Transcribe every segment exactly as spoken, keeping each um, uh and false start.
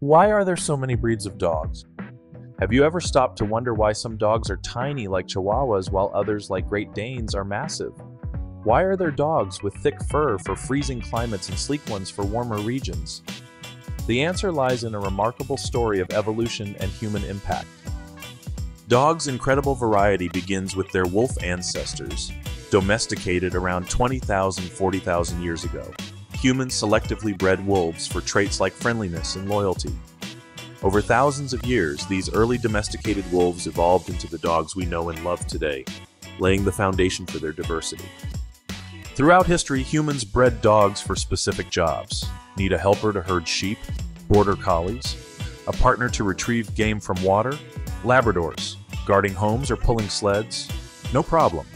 Why are there so many breeds of dogs? Have you ever stopped to wonder why some dogs are tiny like Chihuahuas while others like Great Danes are massive? Why are there dogs with thick fur for freezing climates and sleek ones for warmer regions? The answer lies in a remarkable story of evolution and human impact. Dogs' incredible variety begins with their wolf ancestors, domesticated around twenty thousand to forty thousand years ago. Humans selectively bred wolves for traits like friendliness and loyalty. Over thousands of years, these early domesticated wolves evolved into the dogs we know and love today, laying the foundation for their diversity. Throughout history, humans bred dogs for specific jobs. Need a helper to herd sheep, border collies, a partner to retrieve game from water, Labradors, guarding homes or pulling sleds? No problem.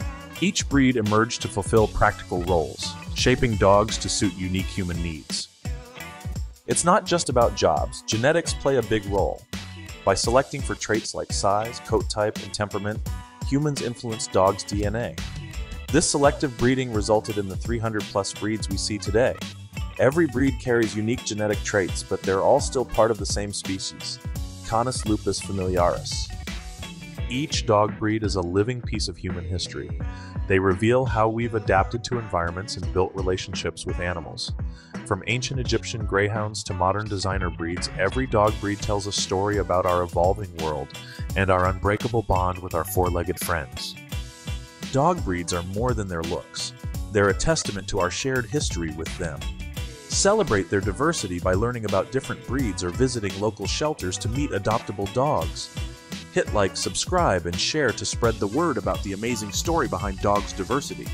Each breed emerged to fulfill practical roles, shaping dogs to suit unique human needs. It's not just about jobs. Genetics play a big role. By selecting for traits like size, coat type, and temperament, humans influence dogs' D N A. This selective breeding resulted in the three hundred plus breeds we see today. Every breed carries unique genetic traits, but they're all still part of the same species, Canis lupus familiaris. Each dog breed is a living piece of human history. They reveal how we've adapted to environments and built relationships with animals. From ancient Egyptian greyhounds to modern designer breeds, every dog breed tells a story about our evolving world and our unbreakable bond with our four-legged friends. Dog breeds are more than their looks. They're a testament to our shared history with them. Celebrate their diversity by learning about different breeds or visiting local shelters to meet adoptable dogs. Hit like, subscribe, and share to spread the word about the amazing story behind dogs' diversity.